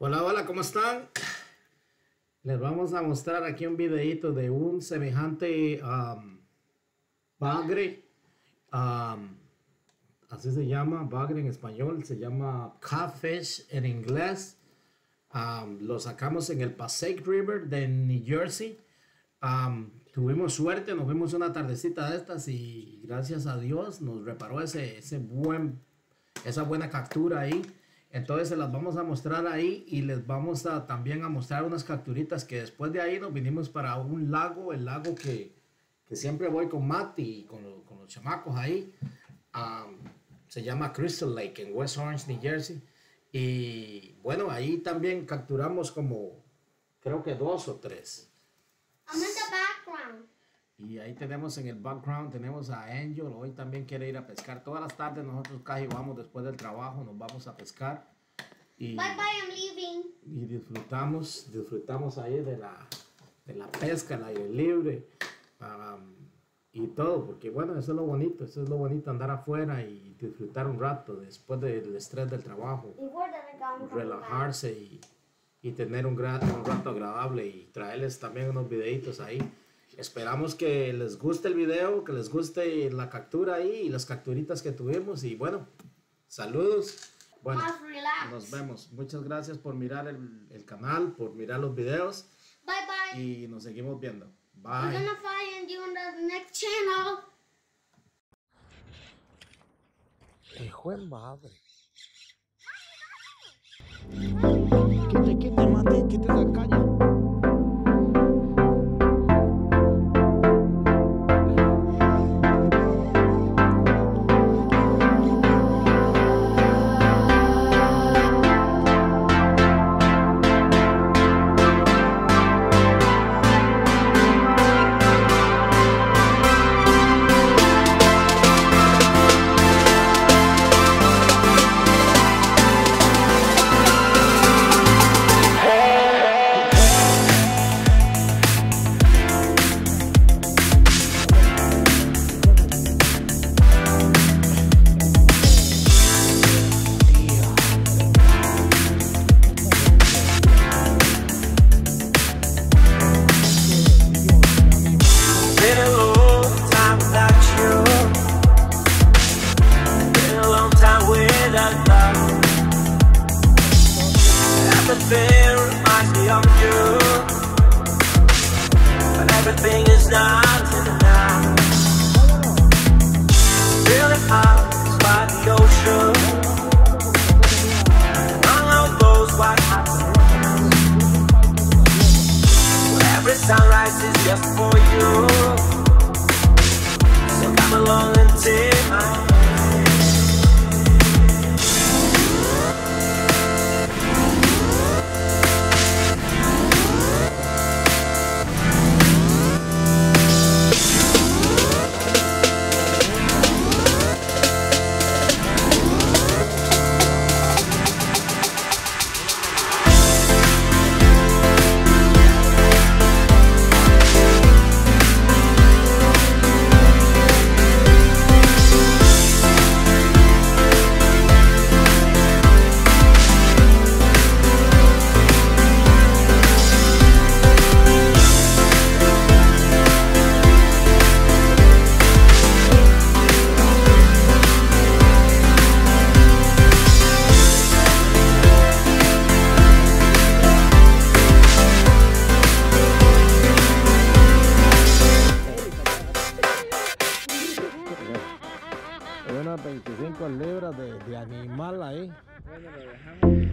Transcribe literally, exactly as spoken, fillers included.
Hola, hola, ¿cómo están? Les vamos a mostrar aquí un videito de un semejante um, bagre. Um, así se llama, bagre en español, se llama catfish en inglés. Um, lo sacamos en el Passaic River de New Jersey. Um, tuvimos suerte, nos vimos una tardecita de estas y gracias a Dios nos reparó ese, ese buen, esa buena captura ahí. Entonces se las vamos a mostrar ahí y les vamos a también a mostrar unas capturitas que después de ahí nos vinimos para un lago, el lago que, que siempre voy con Mati y con, lo, con los chamacos ahí. Um, se llama Crystal Lake en West Orange, New Jersey. Y bueno, ahí también capturamos como creo que dos o tres. I'm in the background. Y ahí tenemos en el background, tenemos a Angel, hoy también quiere ir a pescar. Todas las tardes nosotros casi vamos después del trabajo, nos vamos a pescar. Y, bye bye, I'm leaving. Y disfrutamos, disfrutamos ahí de la, de la pesca, el aire libre um, y todo. Porque bueno, eso es lo bonito, eso es lo bonito, andar afuera y disfrutar un rato después del estrés del trabajo. Relajarse y, y tener un, gran, un rato agradable y traerles también unos videitos ahí. Esperamos que les guste el video, que les guste la captura ahí y las capturitas que tuvimos. Y bueno, saludos. Bueno, nos vemos. Muchas gracias por mirar el, el canal, por mirar los videos. Bye, bye. Y nos seguimos viendo. Bye. Hijo de madre. Que te quite, mate, que te la caña. Everything reminds me of you, but everything is not enough. Really hot by the ocean, all of those white hot suns. Every sunrise is just for you, so come along and take my hand. veinticinco libras de, de animal ahí. Bueno, lo dejamos.